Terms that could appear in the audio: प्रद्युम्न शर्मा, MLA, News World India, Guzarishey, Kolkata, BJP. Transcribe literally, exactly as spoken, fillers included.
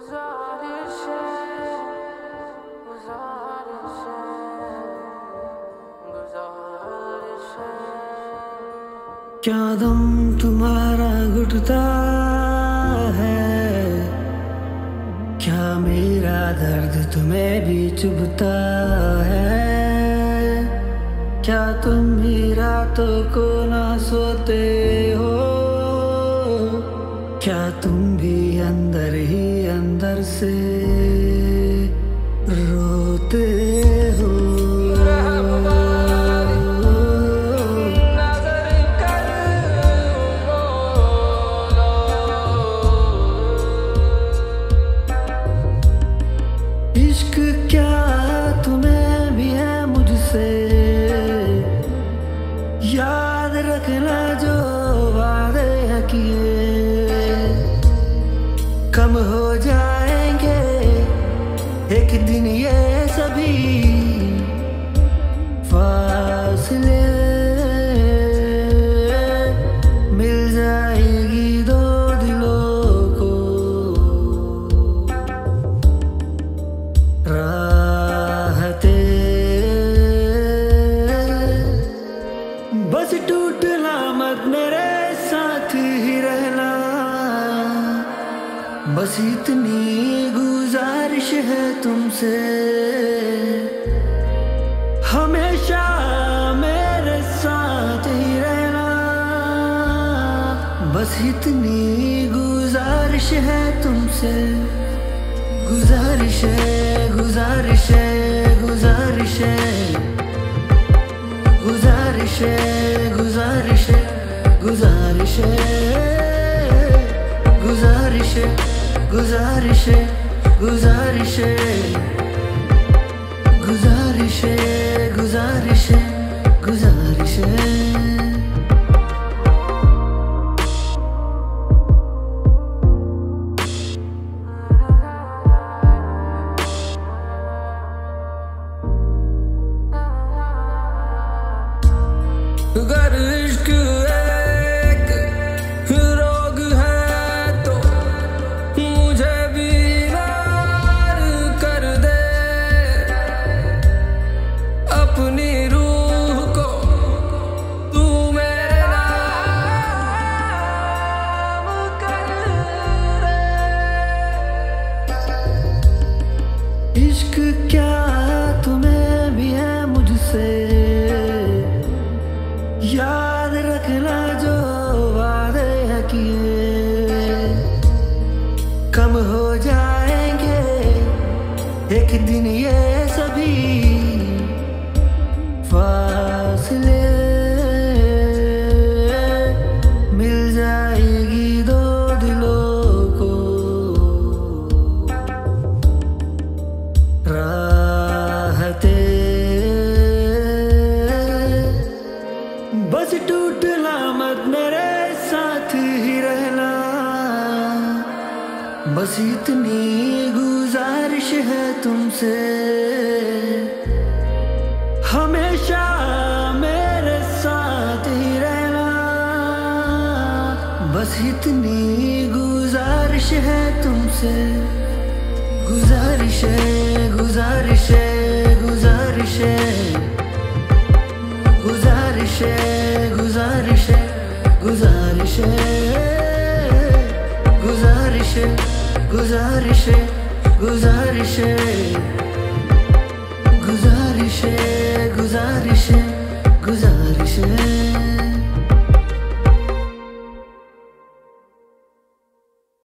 Guzarishey, Guzarishey, Guzarishey. क्या दम तुम्हारा घुटता है, क्या मेरा दर्द तुम्हें भी चुभता है, क्या तुम भी रातों को ना सोते हो, क्या तुम भी अंदर ही अंदर से रोते हो। इश्क क्या तुम्हें भी है मुझसे, याद रखना जो वादे है किए, कम हो जाएंगे एक दिन ये सभी फासले, मिल जाएगी दो दिलों को राहते, बस टूटना मत मेरे साथ ही रहना, बस इतनी गुजारिश है तुमसे, हमेशा मेरे साथ ही रहना, बस इतनी गुजारिश है तुमसे। गुजारिश है, गुजारिश है, गुजारिश है, गुजारिश है, गुजारिश है, गुजारिश है, गुजारिश है, गुजारिश है, गुजारिश है, गुजारिश है, गुजारिश है, गुजारिश है। अगर इश्क एक रोग है तो मुझे बीमार कर दे, अपनी रूह को तू मेरे नाम कर दे। इश्क क्या तुम्हें भी है मुझसे, याद रखना जो वादे है किए, कम हो जाएंगे एक दिन ये सभी फासले, मिल जाएगी दो दिलों को राहते, बस टूटना मत मेरे साथ ही रहना, बस इतनी गुजारिश है तुमसे, हमेशा मेरे साथ ही रहना, बस इतनी गुजारिश है तुमसे। गुजारिश है, गुजारिश है, गुजारिश है, गुजारिश है, गुजारिश है, गुजारिश है, गुजारिश है, गुजारिश है, गुजारिश है।